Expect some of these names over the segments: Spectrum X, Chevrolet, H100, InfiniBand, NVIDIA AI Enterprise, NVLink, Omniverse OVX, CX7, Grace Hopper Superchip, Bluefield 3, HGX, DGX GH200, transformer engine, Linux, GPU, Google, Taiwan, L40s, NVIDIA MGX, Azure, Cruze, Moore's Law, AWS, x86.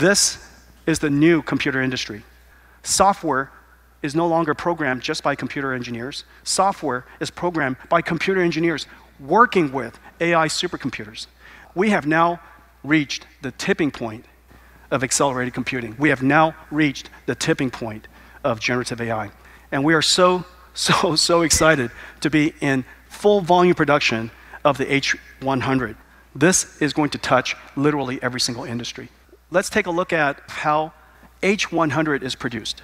This is the new computer industry. Software is no longer programmed just by computer engineers. Software is programmed by computer engineers working with AI supercomputers. We have now reached the tipping point of accelerated computing. We have now reached the tipping point of generative AI. And we are so excited to be in full volume production of the H100. This is going to touch literally every single industry. Let's take a look at how H100 is produced.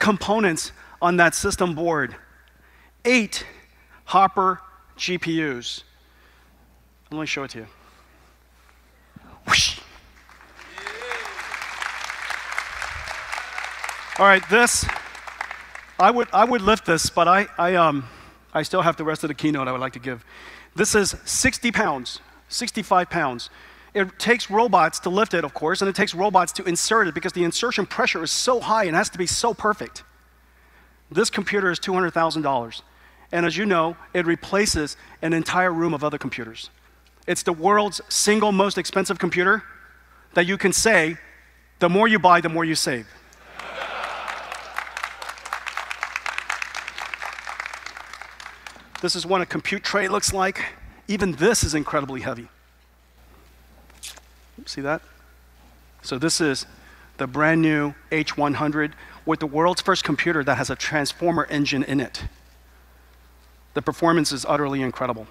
Components on that system board, 8 Hopper GPUs. Let me show it to you. Whoosh. All right, this I would lift this, but I still have the rest of the keynote I would like to give. This is 60 pounds, 65 pounds. It takes robots to lift it, of course, and it takes robots to insert it because the insertion pressure is so high and has to be so perfect. This computer is $200,000. And as you know, it replaces an entire room of other computers. It's the world's single most expensive computer that you can say, the more you buy, the more you save. This is what a compute tray looks like. Even this is incredibly heavy. See that? So this is the brand new H100 with the world's first computer that has a transformer engine in it. The performance is utterly incredible.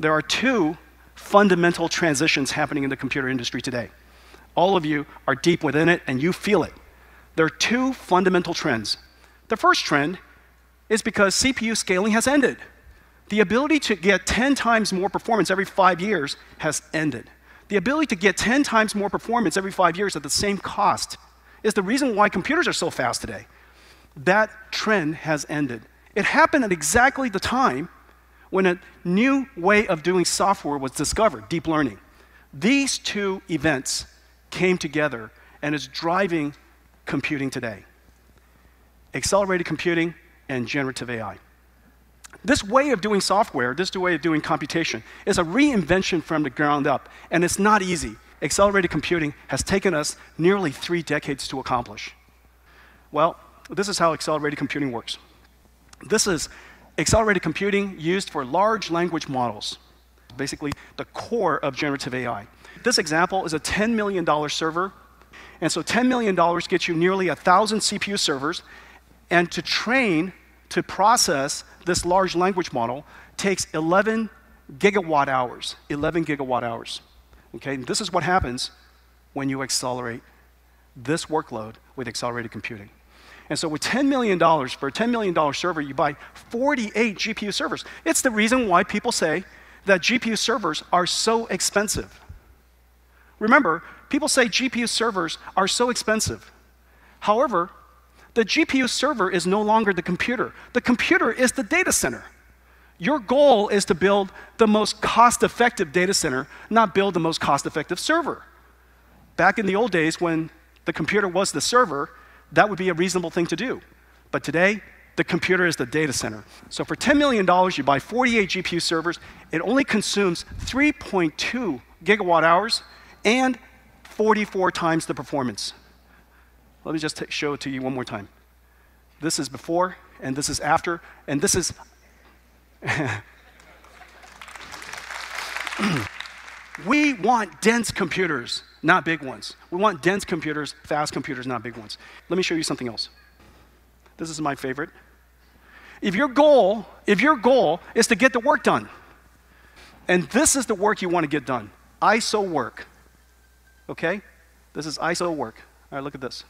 There are 2 fundamental transitions happening in the computer industry today. All of you are deep within it and you feel it. There are 2 fundamental trends. The first trend is because CPU scaling has ended. The ability to get 10 times more performance every 5 years has ended. The ability to get 10 times more performance every 5 years at the same cost is the reason why computers are so fast today. That trend has ended. It happened at exactly the time when a new way of doing software was discovered, deep learning. These 2 events came together and is driving computing today. Accelerated computing and generative AI. This way of doing software, this way of doing computation, is a reinvention from the ground up, and it's not easy. Accelerated computing has taken us nearly 3 decades to accomplish. Well, this is how accelerated computing works. This is accelerated computing used for large language models, basically the core of generative AI. This example is a $10 million server, and so $10 million gets you nearly 1,000 CPU servers, and to train to process this large language model takes 11 gigawatt hours, 11 gigawatt hours. Okay, and this is what happens when you accelerate this workload with accelerated computing. And so with $10 million, for a $10 million server, you buy 48 GPU servers. It's the reason why people say that GPU servers are so expensive. Remember, people say GPU servers are so expensive. However, the GPU server is no longer the computer. The computer is the data center. Your goal is to build the most cost-effective data center, not build the most cost-effective server. Back in the old days when the computer was the server, that would be a reasonable thing to do. But today, the computer is the data center. So for $10 million, you buy 48 GPU servers. It only consumes 3.2 gigawatt hours and 44 times the performance. Let me just show it to you one more time. This is before, and this is after, and this is... We want dense computers, not big ones. We want dense computers, fast computers, not big ones. Let me show you something else. This is my favorite. If your goal is to get the work done, and this is the work you want to get done, ISO work, okay? This is ISO work. All right, look at this.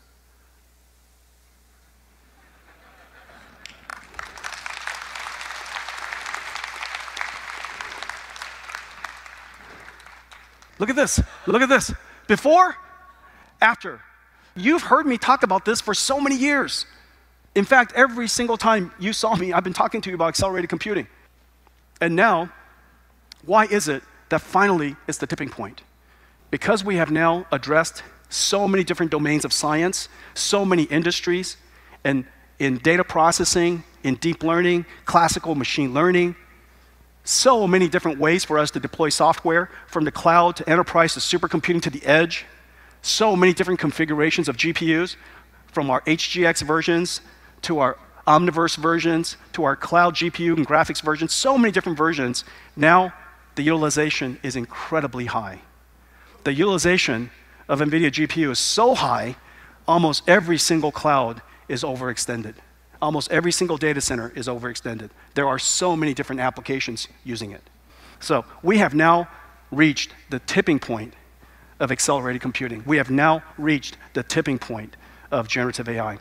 Look at this. Look at this. Before, after. You've heard me talk about this for so many years. In fact, every single time you saw me, I've been talking to you about accelerated computing. And now, why is it that finally it's the tipping point? Because we have now addressed so many different domains of science, so many industries, and in data processing, in deep learning, classical machine learning, so many different ways for us to deploy software, from the cloud to enterprise to supercomputing to the edge, so many different configurations of GPUs, from our HGX versions to our Omniverse versions to our cloud GPU and graphics versions, so many different versions. Now the utilization is incredibly high. The utilization of NVIDIA GPU is so high, almost every single cloud is overextended. Almost every single data center is overextended. There are so many different applications using it. So we have now reached the tipping point of accelerated computing. We have now reached the tipping point of generative AI.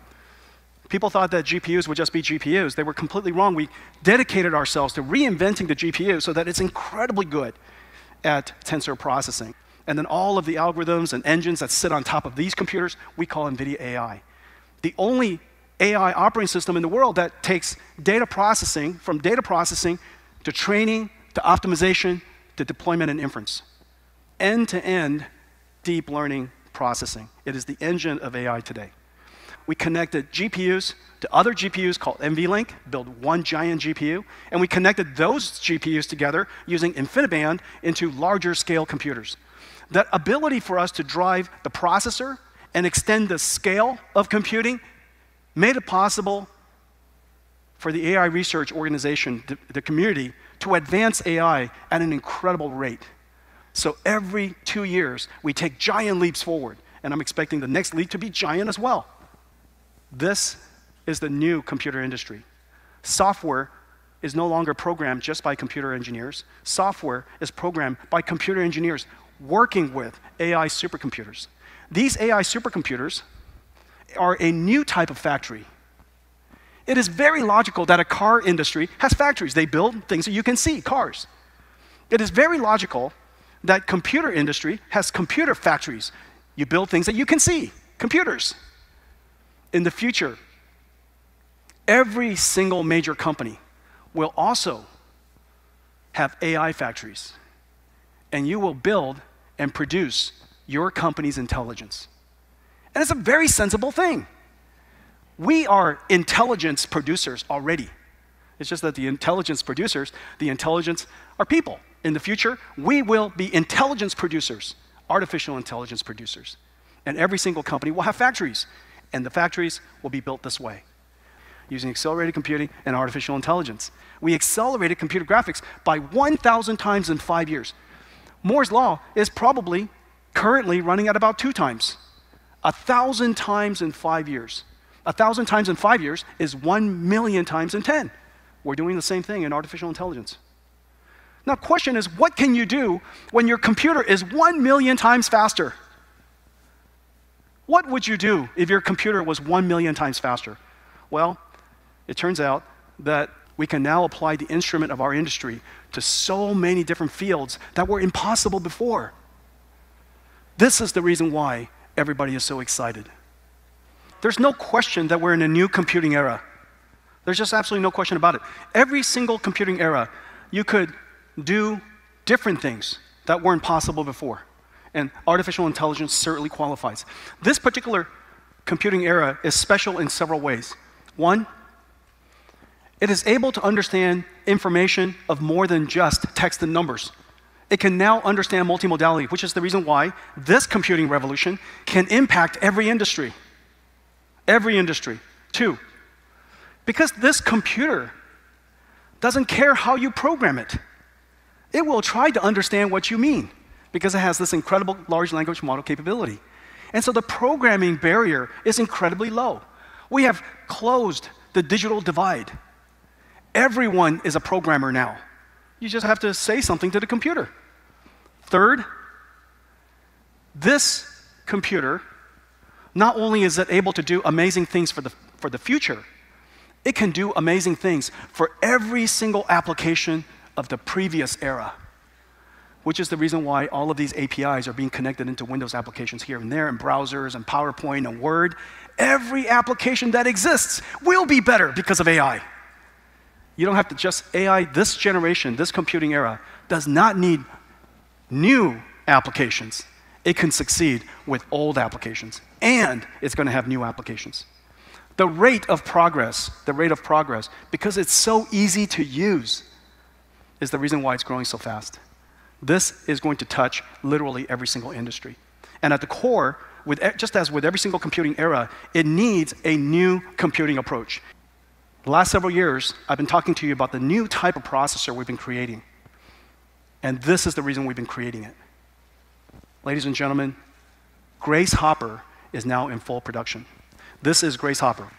People thought that GPUs would just be GPUs. They were completely wrong. We dedicated ourselves to reinventing the GPU so that it's incredibly good at tensor processing. And then all of the algorithms and engines that sit on top of these computers, we call NVIDIA AI. The only AI operating system in the world that takes data processing, from data processing to training, to optimization, to deployment and inference. End-to-end deep learning processing. It is the engine of AI today. We connected GPUs to other GPUs called NVLink, build one giant GPU, and we connected those GPUs together using InfiniBand into larger scale computers. That ability for us to drive the processor and extend the scale of computing made it possible for the AI research organization, the community, to advance AI at an incredible rate. So every 2 years, we take giant leaps forward, and I'm expecting the next leap to be giant as well. This is the new computer industry. Software is no longer programmed just by computer engineers. Software is programmed by computer engineers working with AI supercomputers. These AI supercomputers are a new type of factory. It is very logical that a car industry has factories. They build things that you can see, cars. It is very logical that computer industry has computer factories. You build things that you can see, computers. In the future, every single major company will also have AI factories, and you will build and produce your company's intelligence. And it's a very sensible thing. We are intelligence producers already. It's just that the intelligence producers, the intelligence are people. In the future, we will be intelligence producers, artificial intelligence producers. And every single company will have factories. And the factories will be built this way, using accelerated computing and artificial intelligence. We accelerated computer graphics by 1,000 times in 5 years. Moore's Law is probably currently running at about 2 times. 1,000 times in 5 years. 1,000 times in 5 years is 1,000,000 times in 10. We're doing the same thing in artificial intelligence. Now, the question is, what can you do when your computer is 1,000,000 times faster? What would you do if your computer was 1,000,000 times faster? Well, it turns out that we can now apply the instrument of our industry to so many different fields that were impossible before. This is the reason why everybody is so excited. There's no question that we're in a new computing era. There's just absolutely no question about it. Every single computing era, you could do different things that weren't possible before. And artificial intelligence certainly qualifies. This particular computing era is special in several ways. One, it is able to understand information of more than just text and numbers. It can now understand multimodality, which is the reason why this computing revolution can impact every industry. Every industry. Two, because this computer doesn't care how you program it. It will try to understand what you mean, because it has this incredible large language model capability. And so the programming barrier is incredibly low. We have closed the digital divide. Everyone is a programmer now. You just have to say something to the computer. Third, this computer, not only is it able to do amazing things for the future, it can do amazing things for every single application of the previous era, which is the reason why all of these APIs are being connected into Windows applications here and there, and browsers, and PowerPoint, and Word. Every application that exists will be better because of AI. You don't have to just AI. This generation, this computing era, does not need new applications. It can succeed with old applications, and it's going to have new applications. The rate of progress, because it's so easy to use, is the reason why it's growing so fast. This is going to touch literally every single industry. And at the core, just as with every single computing era, it needs a new computing approach. The last several years, I've been talking to you about the new type of processor we've been creating. And this is the reason we've been creating it. Ladies and gentlemen, Grace Hopper is now in full production. This is Grace Hopper.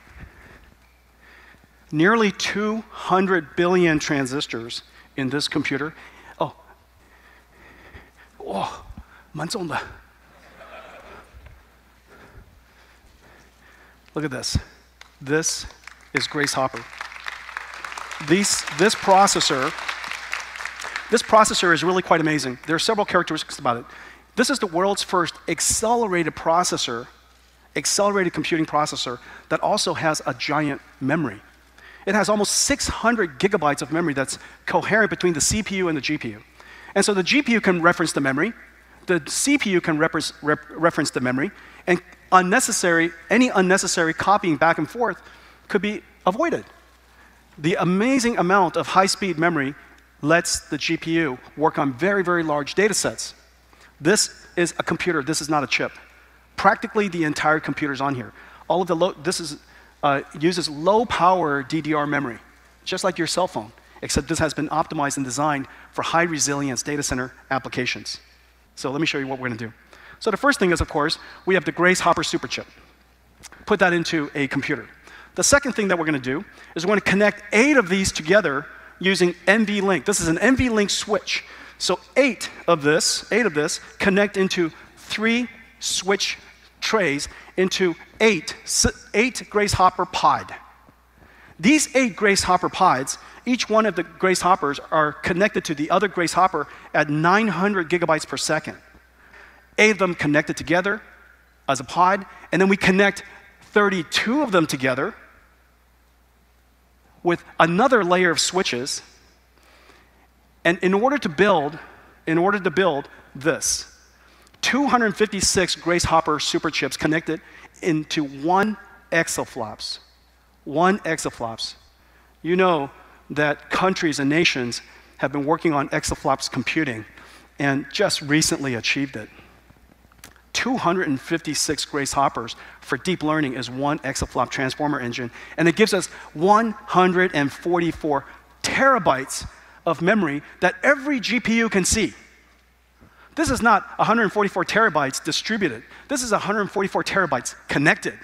Nearly 200 billion transistors in this computer. Oh, Manzonda. Look at this. This is Grace Hopper. This processor is really quite amazing. There are several characteristics about it. This is the world's first accelerated computing processor that also has a giant memory. It has almost 600 gigabytes of memory that's coherent between the CPU and the GPU. And so the GPU can reference the memory, the CPU can reference the memory, and any unnecessary copying back and forth could be avoided. The amazing amount of high-speed memory lets the GPU work on very, very large data sets. This is a computer, this is not a chip. Practically the entire computer's on here. All of the uses low-power DDR memory, just like your cell phone, except this has been optimized and designed for high-resilience data center applications. So let me show you what we're going to do. So the first thing is, of course, we have the Grace Hopper Superchip. Put that into a computer. The second thing that we're going to do is we're going to connect 8 of these together using NVLink. This is an NVLink switch. So 8 of this connect into 3 switch trays into 8 Grace Hopper pod. These 8 Grace Hopper pods, each one of the Grace Hoppers are connected to the other Grace Hopper at 900 gigabytes per second. 8 of them connected together as a pod, and then we connect 32 of them together with another layer of switches. And in order to build this, 256 Grace Hopper Superchips connected into 1 exaflops. 1 exaflops. You know that countries and nations have been working on exaflops computing and just recently achieved it. 256 Grace Hoppers for deep learning is 1 exaflop transformer engine, and it gives us 144 terabytes of memory that every GPU can see. This is not 144 terabytes distributed. This is 144 terabytes connected.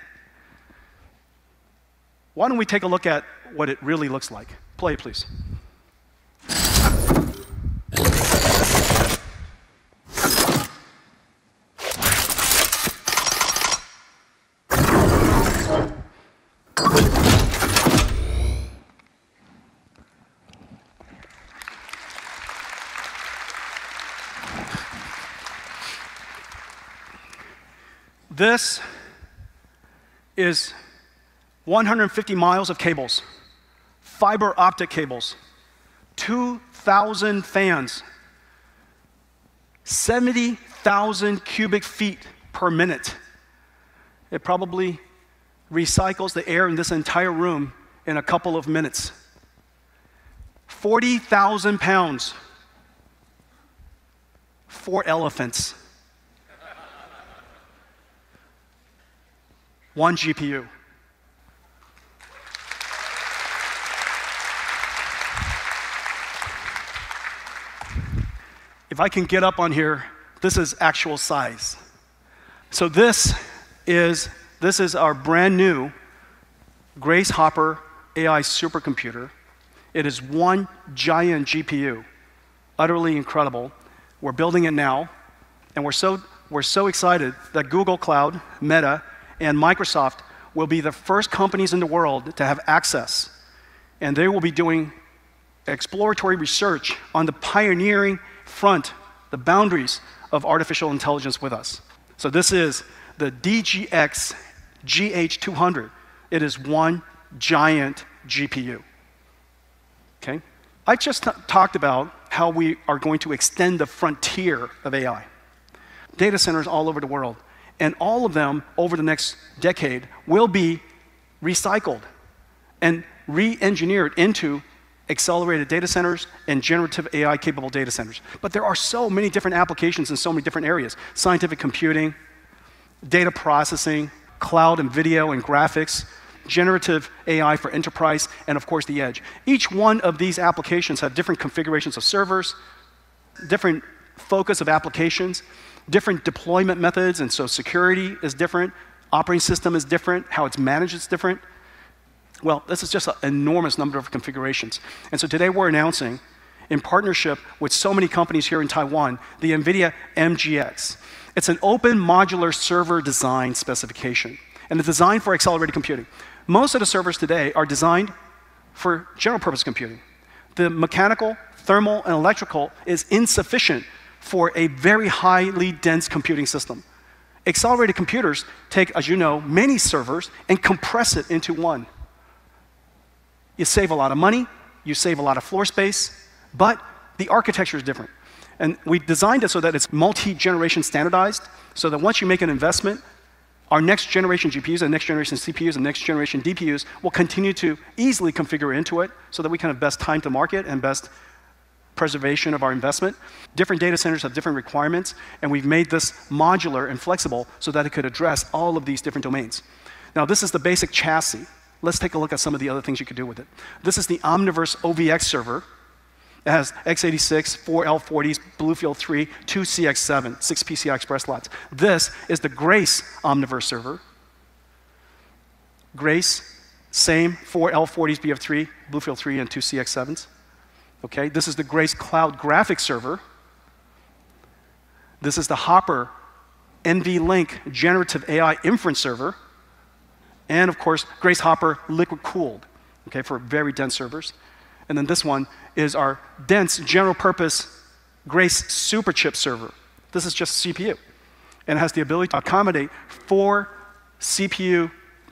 Why don't we take a look at what it really looks like? Play, please. This is 150 miles of cables, fiber optic cables, 2,000 fans, 70,000 cubic feet per minute. It probably recycles the air in this entire room in a couple of minutes. 40,000 pounds, 4 elephants. 1 GPU. If I can get up on here This is actual size. So this is our brand new Grace Hopper AI supercomputer. It is one giant GPU, utterly incredible. We're building it now, and we're so excited that Google Cloud, Meta, and Microsoft will be the first companies in the world to have access, and they will be doing exploratory research on the pioneering front, the boundaries of artificial intelligence with us. So this is the DGX GH200. It is one giant GPU. Okay? I just talked about how we are going to extend the frontier of AI. Data centers all over the world, and all of them over the next decade will be recycled and re-engineered into accelerated data centers and generative AI-capable data centers. But there are so many different applications in so many different areas: scientific computing, data processing, cloud and video and graphics, generative AI for enterprise, and of course the edge. Each one of these applications have different configurations of servers, different focus of applications, different deployment methods, and so security is different, operating system is different, how it's managed is different. Well, this is just an enormous number of configurations. And so today we're announcing, in partnership with so many companies here in Taiwan, the NVIDIA MGX. It's an open modular server design specification, and it's designed for accelerated computing. Most of the servers today are designed for general purpose computing. The mechanical, thermal, and electrical is insufficient for a very highly dense computing system. Accelerated computers take, as you know, many servers and compress it into one. You save a lot of money, you save a lot of floor space, but the architecture is different. And we designed it so that it's multi-generation standardized, so that once you make an investment, our next generation GPUs and next generation CPUs and next generation DPUs will continue to easily configure into it so that we can have best time to market and best preservation of our investment. Different data centers have different requirements, and we've made this modular and flexible so that it could address all of these different domains. Now, this is the basic chassis. Let's take a look at some of the other things you could do with it. This is the Omniverse OVX server. It has x86, 4 L40s, Bluefield 3, 2 CX7, 6 PCI Express slots. This is the Grace Omniverse server. Grace, same, 4 L40s, BF3, Bluefield 3, and 2 CX7s. Okay, this is the Grace Cloud Graphics Server. This is the Hopper NVLink Generative AI Inference Server. And of course, Grace Hopper Liquid Cooled, okay, for very dense servers. And then this one is our dense general purpose Grace Superchip Server. This is just CPU. And it has the ability to accommodate four Grace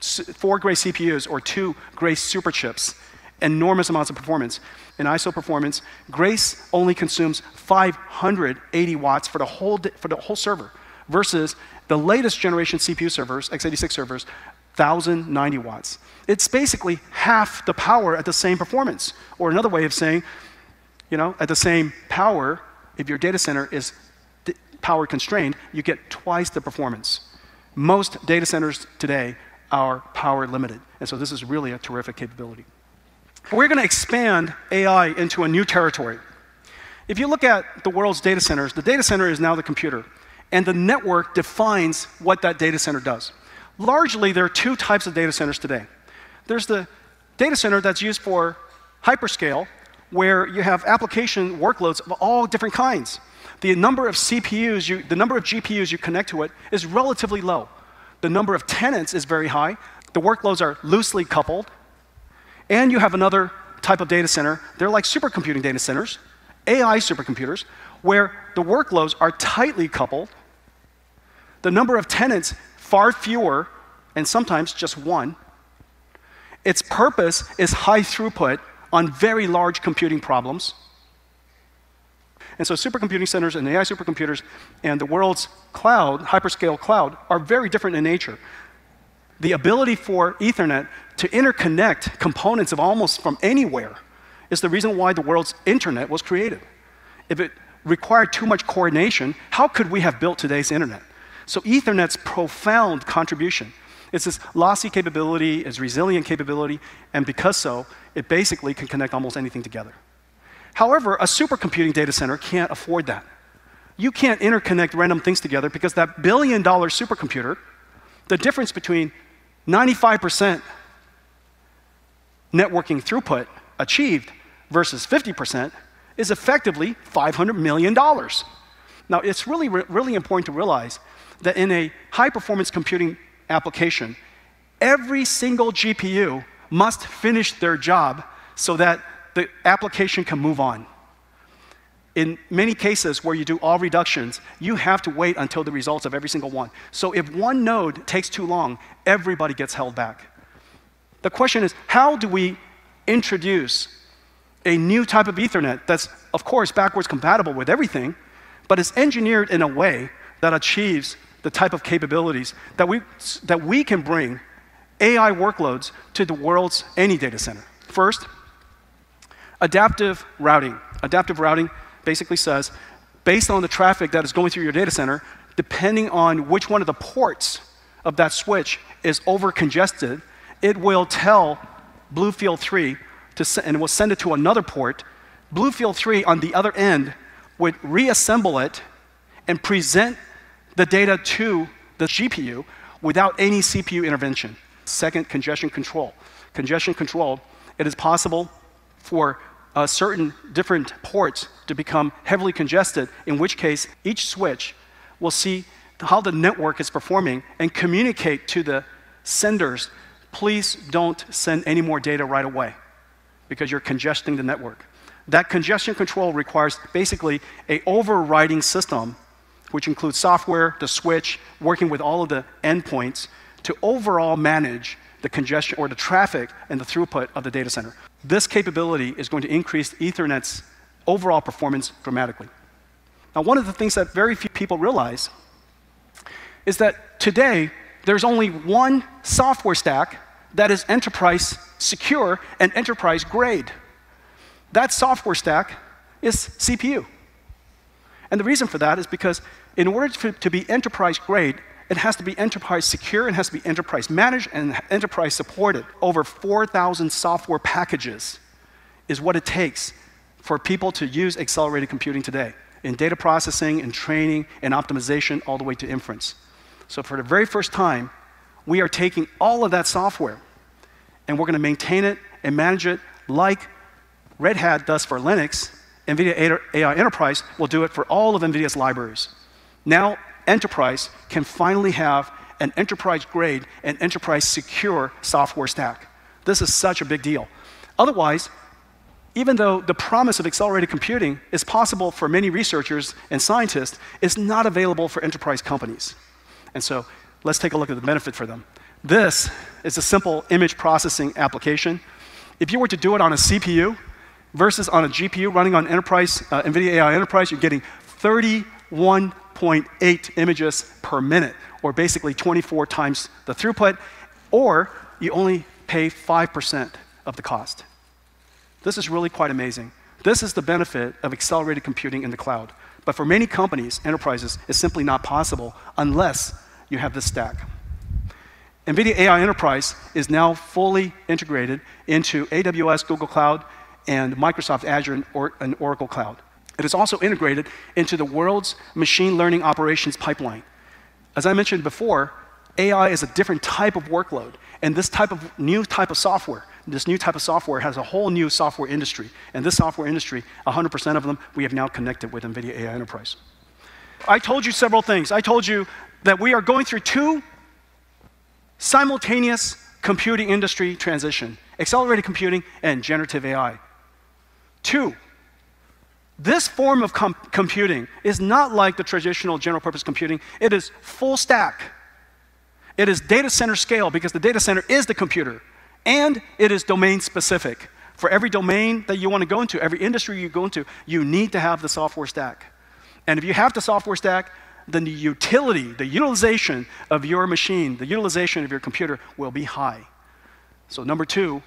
CPUs or 2 Grace Superchips. Enormous amounts of performance. In ISO performance, Grace only consumes 580 watts for the whole server, versus the latest generation CPU servers, x86 servers, 1,090 watts. It's basically half the power at the same performance. Or another way of saying, you know, at the same power, if your data center is power constrained, you get twice the performance. Most data centers today are power limited, and so this is really a terrific capability. We're going to expand AI into a new territory. If you look at the world's data centers, the data center is now the computer, and the network defines what that data center does. Largely, there are 2 types of data centers today. There's the data center that's used for hyperscale, where you have application workloads of all different kinds. The number of CPUs, the number of GPUs you connect to it is relatively low. The number of tenants is very high. The workloads are loosely coupled. And you have another type of data center. They're like supercomputing data centers, AI supercomputers, where the workloads are tightly coupled, the number of tenants far fewer, and sometimes just one. Its purpose is high throughput on very large computing problems. And so supercomputing centers and AI supercomputers and the world's cloud, hyperscale cloud, are very different in nature. The ability for Ethernet to interconnect components of almost from anywhere is the reason why the world's internet was created. If it required too much coordination, how could we have built today's internet? So Ethernet's profound contribution. It's this lossy capability, it's resilient capability, and because so, it basically can connect almost anything together. However, a supercomputing data center can't afford that. you can't interconnect random things together because that billion-dollar supercomputer, the difference between 95% networking throughput achieved versus 50% is effectively $500 million. Now, it's really important to realize that in a high-performance computing application, every single GPU must finish their job so that the application can move on. In many cases where you do all reductions, you have to wait until the results of every single one. So if one node takes too long, everybody gets held back. The question is, how do we introduce a new type of Ethernet that's, of course, backwards compatible with everything, but is engineered in a way that achieves the type of capabilities that we can bring AI workloads to the world's any data center? First, adaptive routing. Adaptive routing basically says, based on the traffic that is going through your data center, depending on which one of the ports of that switch is over-congested, it will tell Bluefield 3 and will send it to another port. Bluefield 3 on the other end would reassemble it and present the data to the GPU without any CPU intervention. Second, congestion control. Congestion control, it is possible for certain different ports to become heavily congested, in which case each switch will see how the network is performing and communicate to the senders, please don't send any more data right away, because you're congesting the network. That congestion control requires basically an overriding system, which includes software, the switch, working with all of the endpoints to overall manage the congestion or the traffic and the throughput of the data center. This capability is going to increase Ethernet's overall performance dramatically. Now, one of the things that very few people realize is that today, there's only one software stack that is enterprise secure and enterprise grade. That software stack is CPU. And the reason for that is because in order for it to be enterprise grade, it has to be enterprise secure, it has to be enterprise managed, and enterprise supported. Over 4,000 software packages is what it takes for people to use accelerated computing today in data processing, and training, and optimization, all the way to inference. So for the very first time, we are taking all of that software and we're going to maintain it and manage it like Red Hat does for Linux. NVIDIA AI Enterprise will do it for all of NVIDIA's libraries. Now, enterprise can finally have an enterprise-grade and enterprise-secure software stack. This is such a big deal. Otherwise, even though the promise of accelerated computing is possible for many researchers and scientists, it's not available for enterprise companies. And so, let's take a look at the benefit for them. This is a simple image processing application. If you were to do it on a CPU versus on a GPU running on enterprise, NVIDIA AI Enterprise, you're getting 31.8 images per minute, or basically 24 times the throughput, or you only pay 5% of the cost. This is really quite amazing. This is the benefit of accelerated computing in the cloud. But for many companies, enterprises, it's simply not possible unless you have this stack. NVIDIA AI Enterprise is now fully integrated into AWS, Google Cloud, and Microsoft Azure and Oracle Cloud. It is also integrated into the world's machine learning operations pipeline. As I mentioned before, AI is a different type of workload, and this new type of software has a whole new software industry, and this software industry, 100% of them, we have now connected with NVIDIA AI Enterprise. I told you several things. I told you that we are going through two simultaneous computing industry transition, accelerated computing and generative AI. Two, this form of computing is not like the traditional general purpose computing. It is full stack. It is data center scale because the data center is the computer, and it is domain specific. For every domain that you want to go into, every industry you go into, you need to have the software stack. And if you have the software stack, then the utility, the utilization of your machine, the utilization of your computer will be high. So number two,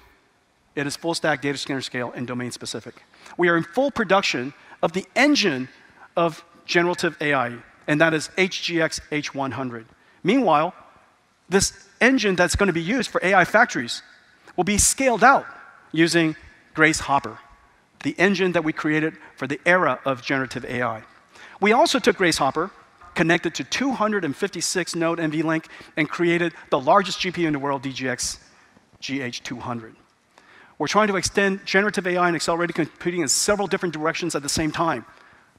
it is full stack, data center scale, and domain specific. We are in full production of the engine of generative AI, and that is HGX H100. Meanwhile, this engine that's going to be used for AI factories will be scaled out using Grace Hopper, the engine that we created for the era of generative AI. We also took Grace Hopper, connected to 256-node NVLink, and created the largest GPU in the world, DGX GH200. We're trying to extend generative AI and accelerated computing in several different directions at the same time.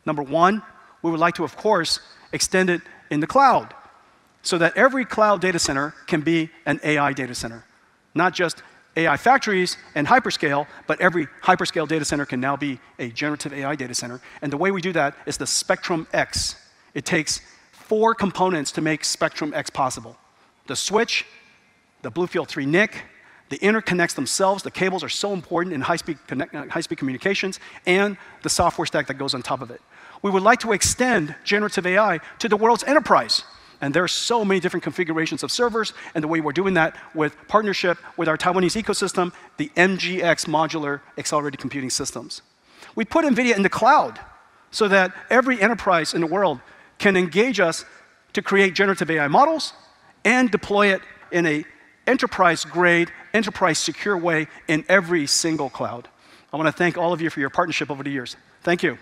Number one, we would like to, of course, extend it in the cloud so that every cloud data center can be an AI data center. Not just AI factories and hyperscale, but every hyperscale data center can now be a generative AI data center. And the way we do that is the Spectrum X. It takes 4 components to make Spectrum X possible. The switch, the Bluefield 3 NIC, the interconnects themselves, the cables are so important in high-speed communications, and the software stack that goes on top of it. We would like to extend generative AI to the world's enterprise. And there are so many different configurations of servers, and the way we're doing that with partnership with our Taiwanese ecosystem, the MGX modular accelerated computing systems. We put NVIDIA in the cloud so that every enterprise in the world can engage us to create generative AI models and deploy it in an enterprise-grade, enterprise-secure way in every single cloud. I want to thank all of you for your partnership over the years. Thank you.